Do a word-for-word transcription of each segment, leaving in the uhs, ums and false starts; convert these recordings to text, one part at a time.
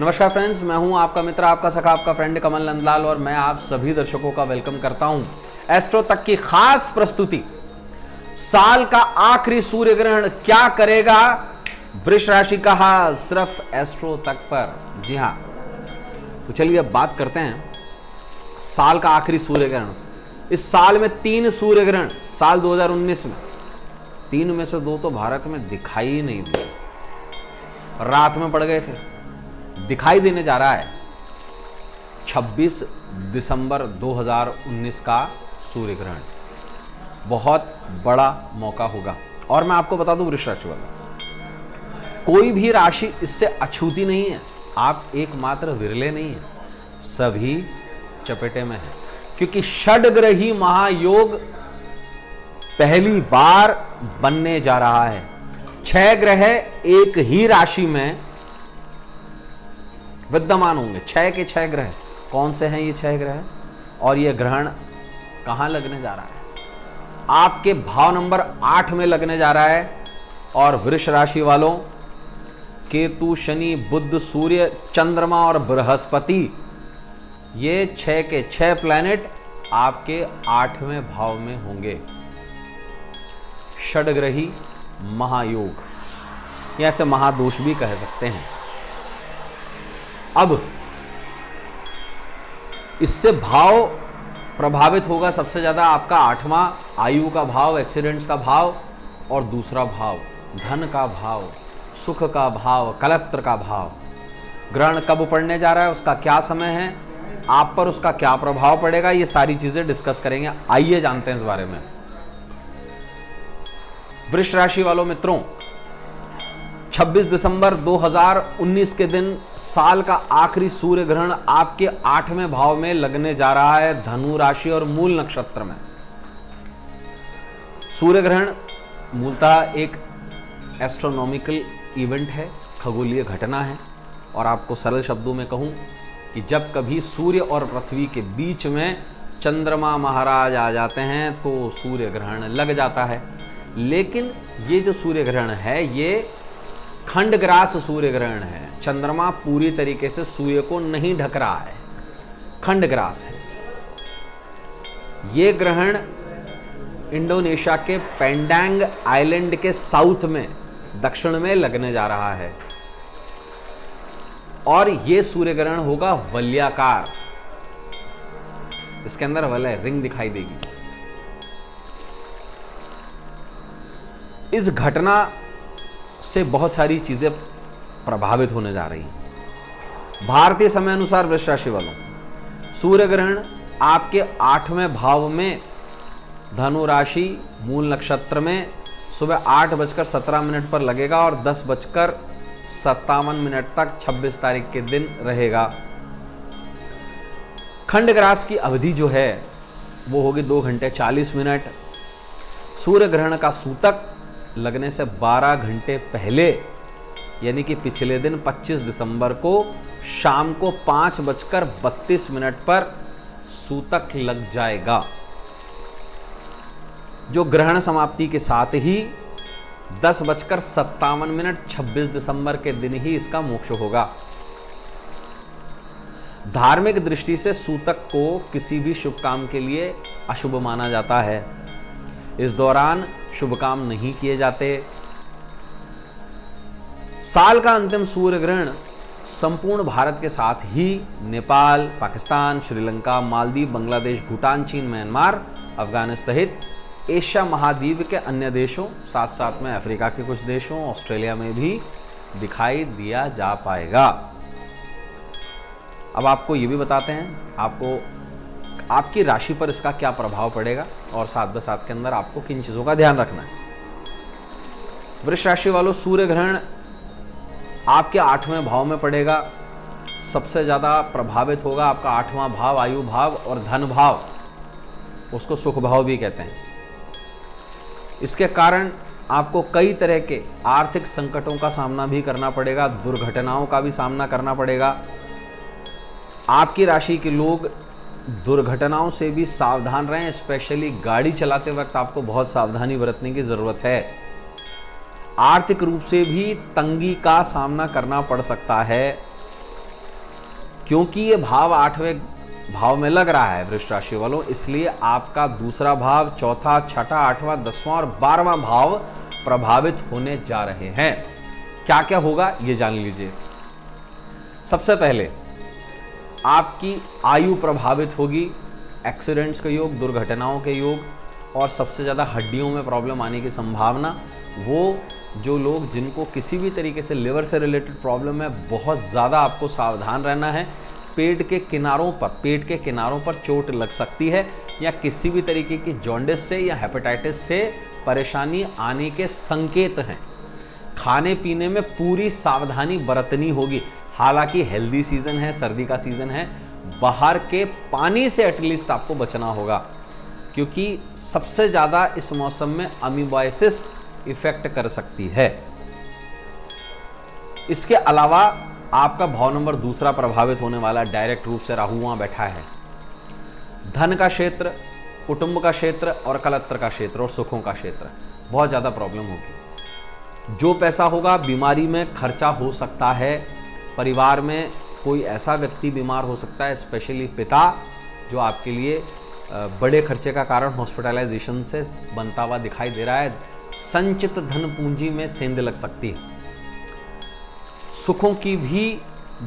नमस्कार फ्रेंड्स, मैं हूं आपका मित्र, आपका सखा, आपका फ्रेंड कमल नंदलाल और मैं आप सभी दर्शकों का वेलकम करता हूं एस्ट्रो तक की खास प्रस्तुति। साल का आखिरी सूर्य ग्रहण क्या करेगा वृष राशि का हाल, सिर्फ एस्ट्रो तक पर। जी हां, तो चलिए अब बात करते हैं साल का आखिरी सूर्य ग्रहण। इस साल में तीन सूर्य ग्रहण साल दो हज़ार उन्नीस में, तीन में से दो तो भारत में दिखाई नहीं दिए, रात में पड़ गए थे। दिखाई देने जा रहा है छब्बीस दिसंबर दो हज़ार उन्नीस का सूर्य ग्रहण, बहुत बड़ा मौका होगा। और मैं आपको बता दूं वृष राशि वाला, कोई भी राशि इससे अछूती नहीं है, आप एकमात्र विरले नहीं है, सभी चपेटे में है, क्योंकि षडग्रही महायोग पहली बार बनने जा रहा है। छह ग्रह एक ही राशि में विद्यमान होंगे, छह के छह ग्रह। कौन से हैं ये छह ग्रह और ये ग्रहण कहाँ लगने जा रहा है? आपके भाव नंबर आठ में लगने जा रहा है। और वृष राशि वालों, केतु, शनि, बुध, सूर्य, चंद्रमा और बृहस्पति, ये छह के छह प्लैनेट आपके आठवें भाव में होंगे। षडग्रही महायोग, ऐसे महादोष भी कह सकते हैं। अब इससे भाव प्रभावित होगा सबसे ज्यादा आपका आठवां, आयु का भाव, एक्सीडेंट्स का भाव, और दूसरा भाव धन का भाव, सुख का भाव, कलत्र का भाव। ग्रहण कब पड़ने जा रहा है, उसका क्या समय है, आप पर उसका क्या प्रभाव पड़ेगा, ये सारी चीजें डिस्कस करेंगे। आइए जानते हैं इस बारे में। वृष राशि वालों मित्रों, छब्बीस दिसंबर दो हज़ार उन्नीस के दिन साल का आखिरी सूर्य ग्रहण आपके आठवें भाव में लगने जा रहा है, धनु राशि और मूल नक्षत्र में। सूर्य ग्रहण मूलतः एक एस्ट्रोनॉमिकल इवेंट है, खगोलीय घटना है। और आपको सरल शब्दों में कहूं कि जब कभी सूर्य और पृथ्वी के बीच में चंद्रमा महाराज आ जाते हैं तो सूर्य ग्रहण लग जाता है। लेकिन ये जो सूर्य ग्रहण है ये खंडग्रास सूर्य ग्रहण है, चंद्रमा पूरी तरीके से सूर्य को नहीं ढक रहा है, खंडग्रास है। ये ग्रहण इंडोनेशिया के पेंडेंग आइलैंड के साउथ में, दक्षिण में लगने जा रहा है। और ये सूर्य ग्रहण होगा वलयाकार, इसके अंदर वलय रिंग दिखाई देगी। इस घटना से बहुत सारी चीजें प्रभावित होने जा रही हैं। भारतीय समय अनुसार वृष राशि वालों, सूर्य ग्रहण आपके आठवें भाव में धनु राशि मूल नक्षत्र में सुबह आठ बजकर सत्रह मिनट पर लगेगा और दस बजकर सत्तावन मिनट तक छब्बीस तारीख के दिन रहेगा। खंडग्रास की अवधि जो है वो होगी दो घंटे चालीस मिनट। सूर्य ग्रहण का सूतक लगने से बारह घंटे पहले यानी कि पिछले दिन पच्चीस दिसंबर को शाम को पाँच बजकर बत्तीस मिनट पर सूतक लग जाएगा, जो ग्रहण समाप्ति के साथ ही दस बजकर सत्तावन मिनट छब्बीस दिसंबर के दिन ही इसका मोक्ष होगा। धार्मिक दृष्टि से सूतक को किसी भी शुभ काम के लिए अशुभ माना जाता है, इस दौरान शुभ काम नहीं किए जाते। साल का अंतिम सूर्य ग्रहण संपूर्ण भारत के साथ ही नेपाल, पाकिस्तान, श्रीलंका, मालदीव, बांग्लादेश, भूटान, चीन, म्यांमार, अफगानिस्तान सहित एशिया महाद्वीप के अन्य देशों, साथ साथ में अफ्रीका के कुछ देशों, ऑस्ट्रेलिया में भी दिखाई दिया जा पाएगा। अब आपको ये भी बताते हैं आपको आपकी राशि पर इसका क्या प्रभाव पड़ेगा और साथ ब साथ के अंदर आपको किन चीज़ों का ध्यान रखना है। वृष राशि वालों, सूर्य ग्रहण आपके आठवें भाव में पड़ेगा, सबसे ज़्यादा प्रभावित होगा आपका आठवां भाव, आयु भाव और धन भाव, उसको सुख भाव भी कहते हैं। इसके कारण आपको कई तरह के आर्थिक संकटों का सामना भी करना पड़ेगा, दुर्घटनाओं का भी सामना करना पड़ेगा। आपकी राशि के लोग दुर्घटनाओं से भी सावधान रहें, स्पेशली गाड़ी चलाते वक्त आपको बहुत सावधानी बरतने की ज़रूरत है। आर्थिक रूप से भी तंगी का सामना करना पड़ सकता है, क्योंकि ये भाव आठवें भाव में लग रहा है वृश्चिक राशि वालों, इसलिए आपका दूसरा भाव, चौथा, छठा, आठवां, दसवां और बारहवां भाव प्रभावित होने जा रहे हैं। क्या क्या होगा ये जान लीजिए। सबसे पहले आपकी आयु प्रभावित होगी, एक्सीडेंट्स के योग, दुर्घटनाओं के योग, और सबसे ज़्यादा हड्डियों में प्रॉब्लम आने की संभावना। वो जो लोग जिनको किसी भी तरीके से लिवर से रिलेटेड प्रॉब्लम है, बहुत ज़्यादा आपको सावधान रहना है। पेट के किनारों पर पेट के किनारों पर चोट लग सकती है, या किसी भी तरीके की जॉन्डिस से या हेपेटाइटिस से परेशानी आने के संकेत हैं। खाने पीने में पूरी सावधानी बरतनी होगी। हालांकि हेल्दी सीज़न है, सर्दी का सीज़न है, बाहर के पानी से एटलीस्ट आपको बचना होगा, क्योंकि सबसे ज़्यादा इस मौसम में अमीबाइसिस इफेक्ट कर सकती है। इसके अलावा आपका भाव नंबर दूसरा प्रभावित होने वाला, डायरेक्ट रूप से राहु वहाँ बैठा है। धन का क्षेत्र, कुटुंब का क्षेत्र और कलत्र का क्षेत्र और सुखों का क्षेत्र, बहुत ज़्यादा प्रॉब्लम होगी। जो पैसा होगा बीमारी में खर्चा हो सकता है। परिवार में कोई ऐसा व्यक्ति बीमार हो सकता है, स्पेशली पिता, जो आपके लिए बड़े खर्चे का कारण हॉस्पिटलाइजेशन से बनता हुआ दिखाई दे रहा है। संचित धन पूंजी में सेंध लग सकती है। सुखों की भी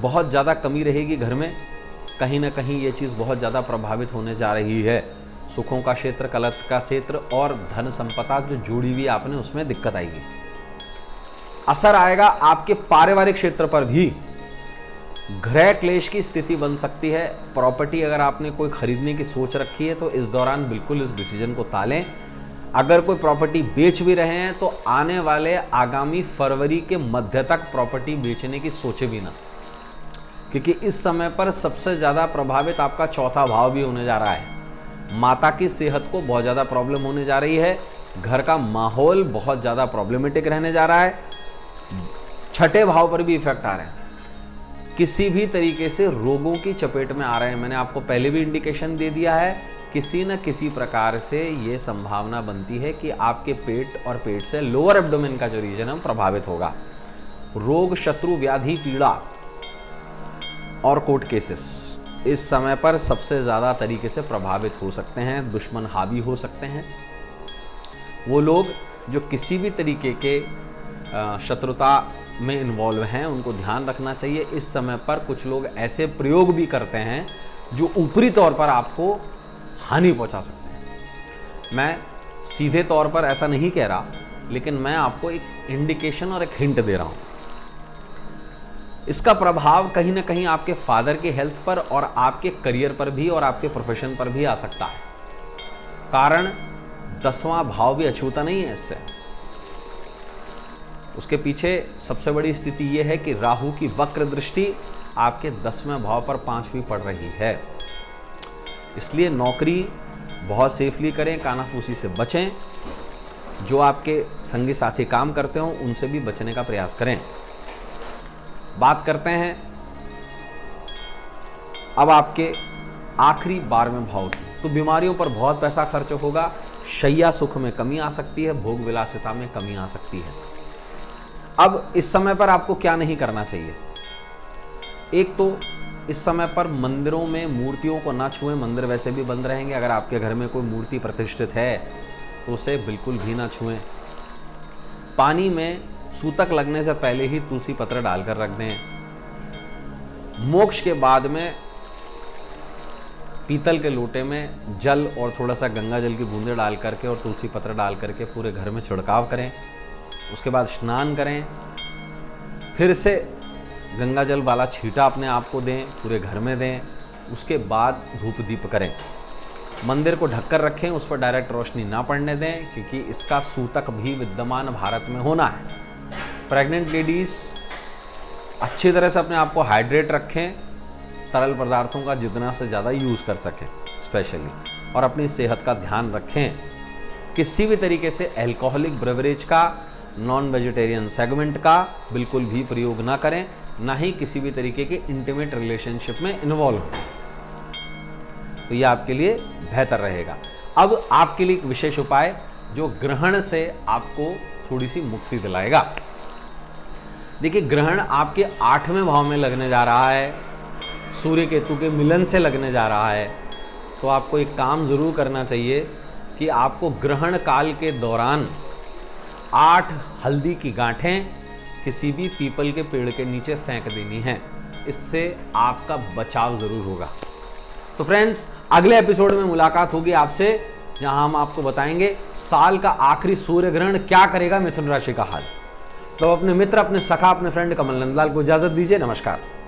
बहुत ज़्यादा कमी रहेगी घर में, कहीं ना कहीं ये चीज़ बहुत ज़्यादा प्रभावित होने जा रही है। सुखों का क्षेत्र, कलत का क्षेत्र और धन संपदा जो जुड़ी हुई आपने, उसमें दिक्कत आएगी। असर आएगा आपके पारिवारिक क्षेत्र पर भी। गृह क्लेश की स्थिति बन सकती है। प्रॉपर्टी अगर आपने कोई खरीदने की सोच रखी है तो इस दौरान बिल्कुल इस डिसीजन को टालें। अगर कोई प्रॉपर्टी बेच भी रहे हैं तो आने वाले आगामी फरवरी के मध्य तक प्रॉपर्टी बेचने की सोचे भी ना, क्योंकि इस समय पर सबसे ज़्यादा प्रभावित आपका चौथा भाव भी होने जा रहा है। माता की सेहत को बहुत ज़्यादा प्रॉब्लम होने जा रही है। घर का माहौल बहुत ज़्यादा प्रॉब्लमेटिक रहने जा रहा है। छठे भाव पर भी इफेक्ट आ रहे हैं। किसी भी तरीके से रोगों की चपेट में आ रहे हैं। मैंने आपको पहले भी इंडिकेशन दे दिया है। किसी न किसी प्रकार से ये संभावना बनती है कि आपके पेट और पेट से लोअर एब्डोमेन का जो रीजन है वो प्रभावित होगा। रोग, शत्रु, व्याधि, पीड़ा और कोर्ट केसेस इस समय पर सबसे ज़्यादा तरीके से प्रभावित हो सकते हैं। दुश्मन हावी हो सकते हैं। वो लोग जो किसी भी तरीके के शत्रुता में इन्वॉल्व हैं, उनको ध्यान रखना चाहिए। इस समय पर कुछ लोग ऐसे प्रयोग भी करते हैं जो ऊपरी तौर पर आपको हानि पहुंचा सकते हैं। मैं सीधे तौर पर ऐसा नहीं कह रहा, लेकिन मैं आपको एक इंडिकेशन और एक हिंट दे रहा हूं। इसका प्रभाव कहीं ना कहीं आपके फादर के हेल्थ पर और आपके करियर पर भी और आपके प्रोफेशन पर भी आ सकता है। कारण दसवां भाव भी अछूता नहीं है इससे। उसके पीछे सबसे बड़ी स्थिति यह है कि राहु की वक्र दृष्टि आपके दसवें भाव पर पांचवी पड़ रही है। इसलिए नौकरी बहुत सेफली करें, कानाफूसी से बचें। जो आपके संगी साथी काम करते हों उनसे भी बचने का प्रयास करें। बात करते हैं अब आपके आखिरी बारहवें भाव की। तो बीमारियों पर बहुत पैसा खर्च होगा। शैया सुख में कमी आ सकती है, भोग विलासिता में कमी आ सकती है। अब इस समय पर आपको क्या नहीं करना चाहिए। एक तो इस समय पर मंदिरों में मूर्तियों को ना छुएं। मंदिर वैसे भी बंद रहेंगे। अगर आपके घर में कोई मूर्ति प्रतिष्ठित है तो उसे बिल्कुल भी ना छुएं। पानी में सूतक लगने से पहले ही तुलसी पत्र डालकर रख दें। मोक्ष के बाद में पीतल के लोटे में जल और थोड़ा सा गंगा जल की बूंदें डाल करके और तुलसी पत्र डाल करके पूरे घर में छिड़काव करें। उसके बाद स्नान करें, फिर से गंगा जल वाला छींटा अपने आप को दें, पूरे घर में दें। उसके बाद धूप दीप करें। मंदिर को ढककर रखें, उस पर डायरेक्ट रोशनी ना पड़ने दें, क्योंकि इसका सूतक भी विद्यमान भारत में होना है। प्रेग्नेंट लेडीज़ अच्छी तरह से अपने आप को हाइड्रेट रखें, तरल पदार्थों का जितना से ज़्यादा यूज़ कर सकें स्पेशली, और अपनी सेहत का ध्यान रखें। किसी भी तरीके से अल्कोहलिक ब्रेवरेज का, नॉन वेजिटेरियन सेगमेंट का बिल्कुल भी प्रयोग ना करें। ना ही किसी भी तरीके के इंटीमेट रिलेशनशिप में इन्वॉल्व हों, तो ये आपके लिए बेहतर रहेगा। अब आपके लिए एक विशेष उपाय जो ग्रहण से आपको थोड़ी सी मुक्ति दिलाएगा। देखिए, ग्रहण आपके आठवें भाव में लगने जा रहा है। सूर्य केतु के मिलन से लगने जा रहा है, तो आपको एक काम ज़रूर करना चाहिए कि आपको ग्रहण काल के दौरान आठ हल्दी की गांठें किसी भी पीपल के पेड़ के नीचे फेंक देनी है। इससे आपका बचाव ज़रूर होगा। तो फ्रेंड्स, अगले एपिसोड में मुलाकात होगी आपसे, जहां हम आपको बताएंगे साल का आखिरी सूर्य ग्रहण क्या करेगा मिथुन राशि का हाल। तो अपने मित्र, अपने सखा, अपने फ्रेंड कमल नंदलाल को इजाज़त दीजिए। नमस्कार।